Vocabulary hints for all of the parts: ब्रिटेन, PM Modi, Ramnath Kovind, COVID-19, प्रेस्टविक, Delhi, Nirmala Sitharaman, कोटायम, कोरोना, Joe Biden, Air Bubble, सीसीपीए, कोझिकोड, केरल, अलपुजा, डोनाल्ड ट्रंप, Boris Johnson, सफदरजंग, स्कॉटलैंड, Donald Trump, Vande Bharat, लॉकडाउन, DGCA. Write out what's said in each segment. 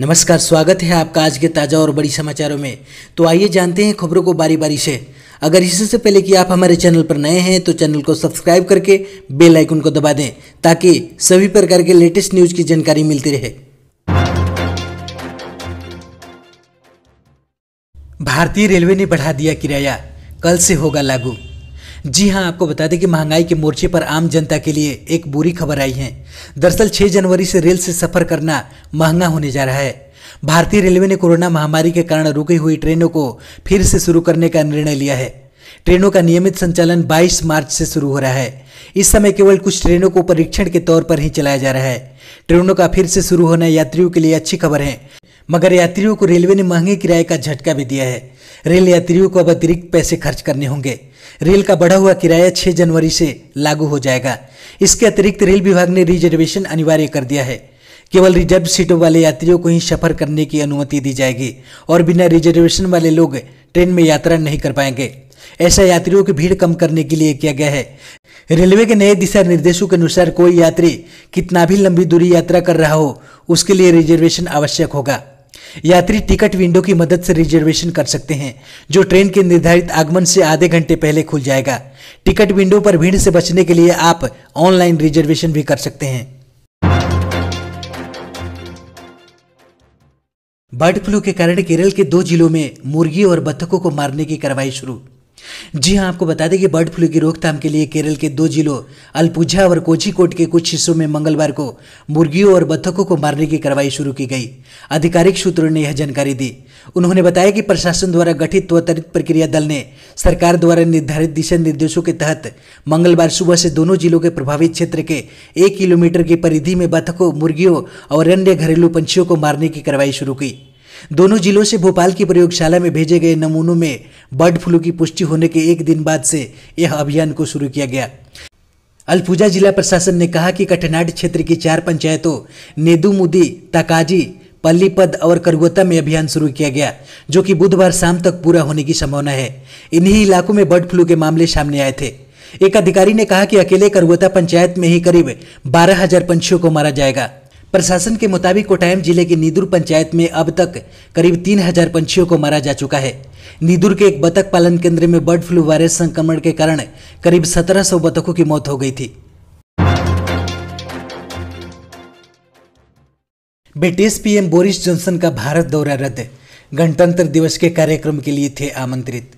नमस्कार, स्वागत है आपका आज के ताज़ा और बड़ी समाचारों में। तो आइए जानते हैं खबरों को बारी बारी से। अगर इससे पहले कि आप हमारे चैनल पर नए हैं तो चैनल को सब्सक्राइब करके बेल आइकन को दबा दें ताकि सभी प्रकार के लेटेस्ट न्यूज़ की जानकारी मिलती रहे। भारतीय रेलवे ने बढ़ा दिया किराया, कल से होगा लागू। जी हाँ, आपको बता दें कि महंगाई के मोर्चे पर आम जनता के लिए एक बुरी खबर आई है। दरअसल 6 जनवरी से रेल से सफ़र करना महंगा होने जा रहा है। भारतीय रेलवे ने कोरोना महामारी के कारण रुकी हुई ट्रेनों को फिर से शुरू करने का निर्णय लिया है। ट्रेनों का नियमित संचालन 22 मार्च से शुरू हो रहा है। इस समय केवल कुछ ट्रेनों को परीक्षण के तौर पर ही चलाया जा रहा है। ट्रेनों का फिर से शुरू होना यात्रियों के लिए अच्छी खबर है, मगर यात्रियों को रेलवे ने महंगे किराए का झटका भी दिया है। रेल यात्रियों को अब अतिरिक्त पैसे खर्च करने होंगे। रेल का बढ़ा हुआ किराया 6 जनवरी से लागू हो जाएगा। इसके अतिरिक्त रेल विभाग ने रिजर्वेशन अनिवार्य कर दिया है। केवल रिजर्व सीटों वाले यात्रियों को ही सफर करने की अनुमति दी जाएगी और बिना रिजर्वेशन वाले लोग ट्रेन में यात्रा नहीं कर पाएंगे। ऐसा यात्रियों की भीड़ कम करने के लिए किया गया है। रेलवे के नए दिशा निर्देशों के अनुसार कोई यात्री कितना भी लंबी दूरी यात्रा कर रहा हो, उसके लिए रिजर्वेशन आवश्यक होगा। यात्री टिकट विंडो की मदद से रिजर्वेशन कर सकते हैं, जो ट्रेन के निर्धारित आगमन से आधे घंटे पहले खुल जाएगा। टिकट विंडो पर भीड़ से बचने के लिए आप ऑनलाइन रिजर्वेशन भी कर सकते हैं। बर्ड फ्लू के कारण केरल के 2 जिलों में मुर्गी और बत्तखों को मारने की कार्रवाई शुरू। जी हां, आपको बता दें कि बर्ड फ्लू की रोकथाम के लिए केरल के 2 जिलों अलपुझा और कोझिकोड के कुछ हिस्सों में मंगलवार को मुर्गियों और बत्तखों को मारने की कार्रवाई शुरू की गई। आधिकारिक सूत्रों ने यह जानकारी दी। उन्होंने बताया कि प्रशासन द्वारा गठित त्वरित प्रक्रिया दल ने सरकार द्वारा निर्धारित दिशा निर्देशों के तहत मंगलवार सुबह से दोनों जिलों के प्रभावित क्षेत्र के 1 किलोमीटर की परिधि में बत्तखों, मुर्गियों और अन्य घरेलू पंछियों को मारने की कार्रवाई शुरू की। दोनों जिलों से भोपाल की प्रयोगशाला में भेजे गए नमूनों में बर्ड फ्लू की पुष्टि होने के एक दिन बाद से यह अभियान को शुरू किया गया। अलपुजा जिला प्रशासन ने कहा कि कटनाड क्षेत्र की 4 पंचायतों नेदुमुदी, ताकाजी, पल्लीपद और करुवता में अभियान शुरू किया गया, जो कि बुधवार शाम तक पूरा होने की संभावना है। इन्हीं इलाकों में बर्ड फ्लू के मामले सामने आए थे। एक अधिकारी ने कहा कि अकेले करुवता पंचायत में ही करीब 12,000 पंछियों को मारा जाएगा। प्रशासन के मुताबिक कोटायम जिले के नीदुर पंचायत में अब तक करीब 3,000 पंछियों को मारा जा चुका है। नीदुर के एक बतख पालन केंद्र में बर्ड फ्लू वायरस संक्रमण के कारण करीब 1,700 बतखों की मौत हो गई थी। ब्रिटिश पीएम बोरिस जॉनसन का भारत दौरा रद्द, गणतंत्र दिवस के कार्यक्रम के लिए थे आमंत्रित।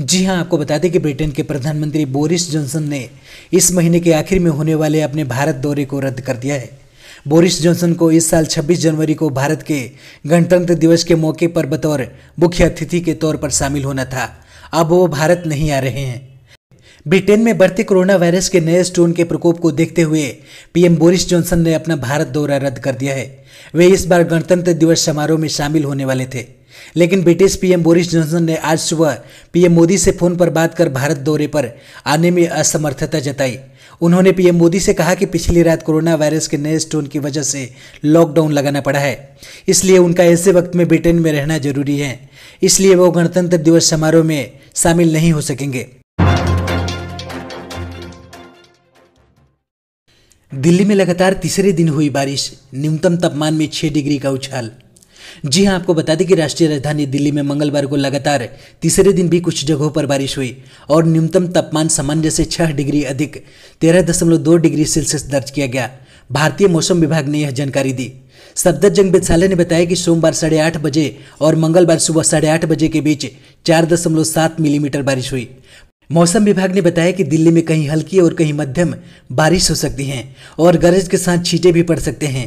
जी हां, आपको बता दें कि ब्रिटेन के प्रधानमंत्री बोरिस जॉनसन ने इस महीने के आखिर में होने वाले अपने भारत दौरे को रद्द कर दिया है। बोरिस जॉनसन को इस साल 26 जनवरी को भारत के गणतंत्र दिवस के मौके पर बतौर मुख्य अतिथि के तौर पर शामिल होना था। अब वो भारत नहीं आ रहे हैं। ब्रिटेन में बढ़ते कोरोना वायरस के नए स्ट्रेन के प्रकोप को देखते हुए पीएम बोरिस जॉनसन ने अपना भारत दौरा रद्द कर दिया है। वे इस बार गणतंत्र दिवस समारोह में शामिल होने वाले थे, लेकिन ब्रिटिश पीएम बोरिस जॉनसन ने आज सुबह पीएम मोदी से फोन पर बात कर भारत दौरे पर आने में असमर्थता जताई। उन्होंने पीएम मोदी से कहा कि पिछली रात कोरोना वायरस के नए स्ट्रेन की वजह से लॉकडाउन लगाना पड़ा है, इसलिए उनका ऐसे वक्त में ब्रिटेन में रहना जरूरी है, इसलिए वो गणतंत्र दिवस समारोह में शामिल नहीं हो सकेंगे। दिल्ली में लगातार तीसरे दिन हुई बारिश, न्यूनतम तापमान में 6 डिग्री का उछाल। जी हां, आपको बता दें कि राष्ट्रीय राजधानी दिल्ली में मंगलवार को लगातार तीसरे दिन भी कुछ जगहों पर बारिश हुई और न्यूनतम तापमान सामान्य से 6 डिग्री अधिक 13.2 डिग्री सेल्सियस दर्ज किया गया। भारतीय मौसम विभाग ने यह जानकारी दी। सफदरजंग वेधशाला ने बताया कि सोमवार 8:30 बजे और मंगलवार सुबह 8:30 बजे के बीच 4.7 मिलीमीटर बारिश हुई। मौसम विभाग ने बताया कि दिल्ली में कहीं हल्की और कहीं मध्यम बारिश हो सकती है और गरज के साथ छींटे भी पड़ सकते हैं।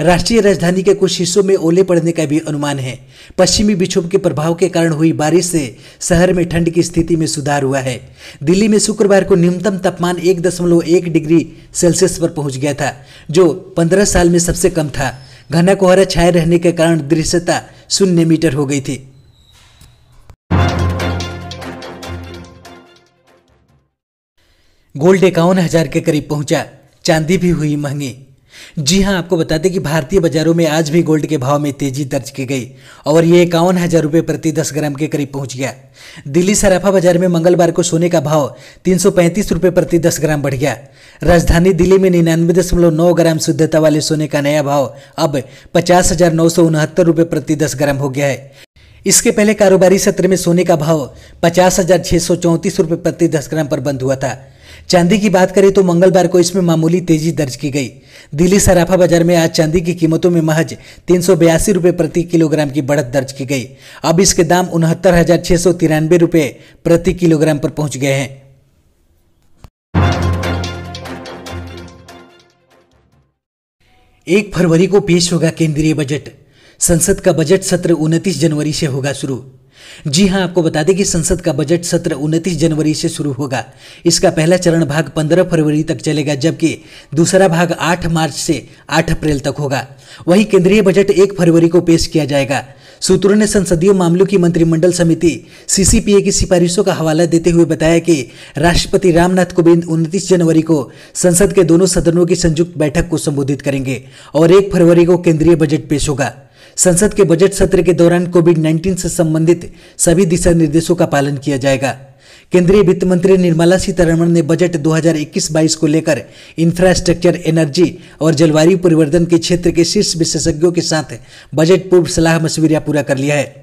राष्ट्रीय राजधानी के कुछ हिस्सों में ओले पड़ने का भी अनुमान है। पश्चिमी विक्षोभ के प्रभाव के कारण हुई बारिश से शहर में ठंड की स्थिति में सुधार हुआ है। दिल्ली में शुक्रवार को न्यूनतम तापमान 1.1 डिग्री सेल्सियस पर पहुंच गया था, जो 15 साल में सबसे कम था। घना कोहरा छाए रहने के कारण दृश्यता 0 मीटर हो गई थी। गोल्ड 51,000 के करीब पहुंचा, चांदी भी हुई महंगी। जी हाँ, आपको बताते कि भारतीय बाजारों में आज भी गोल्ड के भाव में तेजी दर्ज की गई और ये 51,000 रुपये प्रति 10 ग्राम के करीब पहुंच गया। दिल्ली सराफा बाजार में मंगलवार को सोने का भाव 335 रुपये प्रति 10 ग्राम बढ़ गया। राजधानी दिल्ली में 99.9 ग्राम शुद्धता वाले सोने का नया भाव अब 50,969 रुपये प्रति 10 ग्राम हो गया है। इसके पहले कारोबारी सत्र में सोने का भाव 50,634 रुपये प्रति 10 ग्राम पर बंद हुआ था। चांदी की बात करें तो मंगलवार को इसमें मामूली तेजी दर्ज की गई। दिल्ली सराफा बाजार में आज चांदी की कीमतों में महज 382 रुपये प्रति किलोग्राम की बढ़त दर्ज की गई। अब इसके दाम 69,693 रुपये प्रति किलोग्राम पर पहुंच गए हैं। एक फरवरी को पेश होगा केंद्रीय बजट। संसद का बजट सत्र 29 जनवरी से होगा शुरू। जी हां, आपको बता दें कि संसद का बजट सत्र 29 जनवरी से शुरू होगा। इसका पहला चरण भाग 15 फरवरी तक चलेगा, जबकि दूसरा भाग 8 मार्च से 8 अप्रैल तक होगा। वहीं केंद्रीय बजट 1 फरवरी को पेश किया जाएगा। सूत्रों ने संसदीय मामलों की मंत्रिमंडल समिति सीसीपीए की सिफारिशों का हवाला देते हुए बताया कि राष्ट्रपति रामनाथ कोविंद 29 जनवरी को संसद के दोनों सदनों की संयुक्त बैठक को संबोधित करेंगे और 1 फरवरी को केंद्रीय बजट पेश होगा। संसद के बजट सत्र के दौरान कोविड-19 से संबंधित सभी दिशा निर्देशों का पालन किया जाएगा। केंद्रीय वित्त मंत्री निर्मला सीतारमण ने बजट 2021-22 को लेकर इंफ्रास्ट्रक्चर, एनर्जी और जलवायु परिवर्तन के क्षेत्र के शीर्ष विशेषज्ञों के साथ बजट पूर्व सलाह मशविरा पूरा कर लिया है।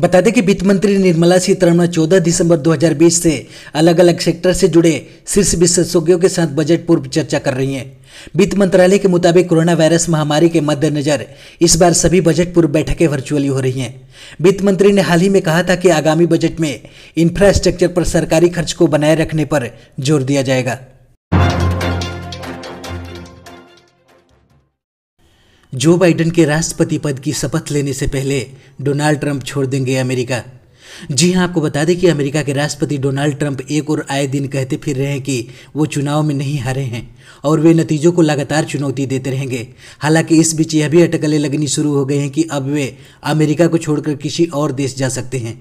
बता दें कि वित्त मंत्री निर्मला सीतारमण 14 दिसंबर 2020 से अलग अलग सेक्टर से जुड़े शीर्ष विशेषज्ञों के साथ बजट पूर्व चर्चा कर रही हैं। वित्त मंत्रालय के मुताबिक कोरोना वायरस महामारी के मद्देनजर इस बार सभी बजट पूर्व बैठकें वर्चुअली हो रही हैं। वित्त मंत्री ने हाल ही में कहा था कि आगामी बजट में इंफ्रास्ट्रक्चर पर सरकारी खर्च को बनाए रखने पर जोर दिया जाएगा। जो बाइडन के राष्ट्रपति पद की शपथ लेने से पहले डोनाल्ड ट्रंप छोड़ देंगे अमेरिका। जी हां, आपको बता दें कि अमेरिका के राष्ट्रपति डोनाल्ड ट्रंप एक और आए दिन कहते फिर रहे हैं कि वो चुनाव में नहीं हारे हैं और वे नतीजों को लगातार चुनौती देते रहेंगे। हालांकि इस बीच यह भी अटकलें लगनी शुरू हो गई हैं कि अब वे अमेरिका को छोड़कर किसी और देश जा सकते हैं।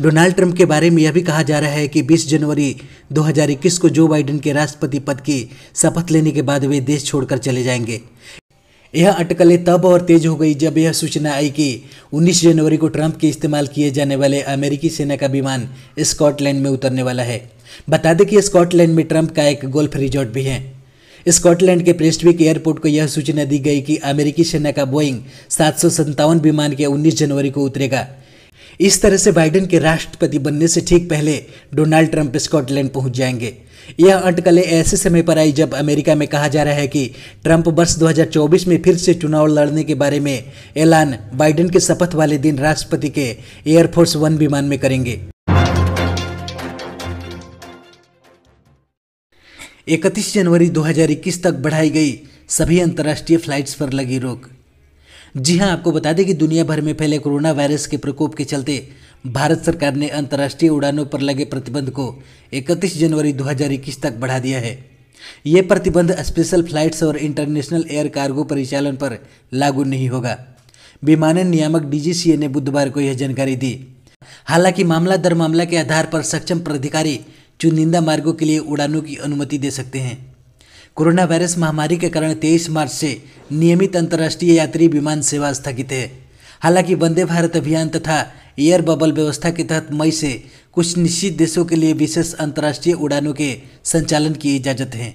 डोनाल्ड ट्रंप के बारे में यह भी कहा जा रहा है कि 20 जनवरी 2021 को जो बाइडन के राष्ट्रपति पद की शपथ लेने के बाद वे देश छोड़कर चले जाएंगे। यह अटकलें तब और तेज हो गई जब यह सूचना आई कि 19 जनवरी को ट्रंप के इस्तेमाल किए जाने वाले अमेरिकी सेना का विमान स्कॉटलैंड में उतरने वाला है। बता दें कि स्कॉटलैंड में ट्रंप का एक गोल्फ रिजॉर्ट भी है। स्कॉटलैंड के प्रेस्टविक एयरपोर्ट को यह सूचना दी गई कि अमेरिकी सेना का बोइंग 757 विमान के 19 जनवरी को उतरेगा। इस तरह से बाइडन के राष्ट्रपति बनने से ठीक पहले डोनाल्ड ट्रंप स्कॉटलैंड पहुंच जाएंगे। यह अटकलें ऐसे समय पर आई जब अमेरिका में कहा जा रहा है कि ट्रंप वर्ष 2024 में फिर से चुनाव लड़ने के बारे में ऐलान बाइडन के शपथ वाले दिन राष्ट्रपति के एयरफोर्स 1 विमान में करेंगे। 31 जनवरी 2021 तक बढ़ाई गई सभी अंतर्राष्ट्रीय फ्लाइट्स पर लगी रोक। जी हां, आपको बता दें कि दुनिया भर में फैले कोरोना वायरस के प्रकोप के चलते भारत सरकार ने अंतर्राष्ट्रीय उड़ानों पर लगे प्रतिबंध को 31 जनवरी 2021 तक बढ़ा दिया है। ये प्रतिबंध स्पेशल फ्लाइट्स और इंटरनेशनल एयर कार्गो परिचालन पर लागू नहीं होगा। विमानन नियामक DGCA ने बुधवार को यह जानकारी दी। हालांकि मामला दर मामला के आधार पर सक्षम प्राधिकारी चुनिंदा मार्गों के लिए उड़ानों की अनुमति दे सकते हैं। कोरोना वायरस महामारी के कारण 23 मार्च से नियमित अंतर्राष्ट्रीय यात्री विमान सेवा स्थगित है। हालांकि वंदे भारत अभियान तथा एयर बबल व्यवस्था के तहत मई से कुछ निश्चित देशों के लिए विशेष अंतर्राष्ट्रीय उड़ानों के संचालन की इजाज़त है।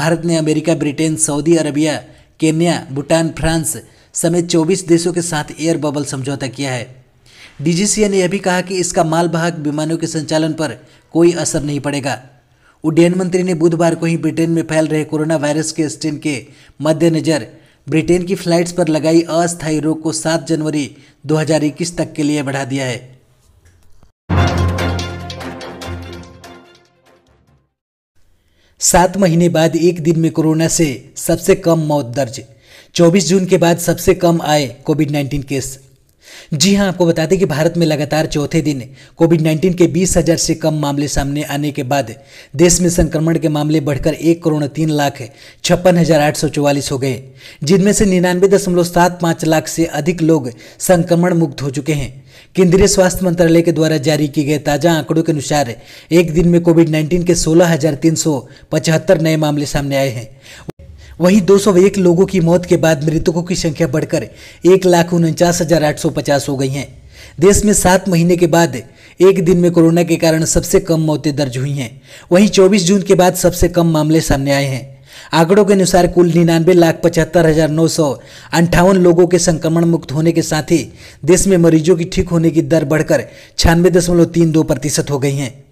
भारत ने America, ब्रिटेन, Saudi Arabia, Kenya, Bhutan, France समेत 24 देशों के साथ एयर बबल समझौता किया है। DGCA ने यह भी कहा कि इसका मालवाहक विमानों के संचालन पर कोई असर नहीं पड़ेगा। उड्डयन मंत्री ने बुधवार को ही ब्रिटेन में फैल रहे कोरोना वायरस के स्ट्रेन के मद्देनजर ब्रिटेन की फ्लाइट्स पर लगाई अस्थायी रोक को 7 जनवरी 2021 तक के लिए बढ़ा दिया है। सात महीने बाद एक दिन में कोरोना से सबसे कम मौत दर्ज। 24 जून के बाद सबसे कम आए कोविड-19 केस। जी हां, आपको बता दें कि भारत में लगातार चौथे दिन कोविड-19 के 20,000 से कम मामले सामने आने के बाद देश में संक्रमण के मामले बढ़कर 1,03,56,844 हो गए, जिनमें से 99.75 लाख से अधिक लोग संक्रमण मुक्त हो चुके हैं। केंद्रीय स्वास्थ्य मंत्रालय के द्वारा जारी किए गए ताज़ा आंकड़ों के अनुसार एक दिन में कोविड-19 के 16,375 नए मामले सामने आए हैं। वहीं 201 लोगों की मौत के बाद मृतकों की संख्या बढ़कर 1,49,850 हो गई हैं। देश में 7 महीने के बाद एक दिन में कोरोना के कारण सबसे कम मौतें दर्ज हुई हैं। वहीं 24 जून के बाद सबसे कम मामले सामने आए हैं। आंकड़ों के अनुसार कुल 99,75,958 लोगों के संक्रमण मुक्त होने के साथ ही देश में मरीजों की ठीक होने की दर बढ़कर 96.32% हो गई है।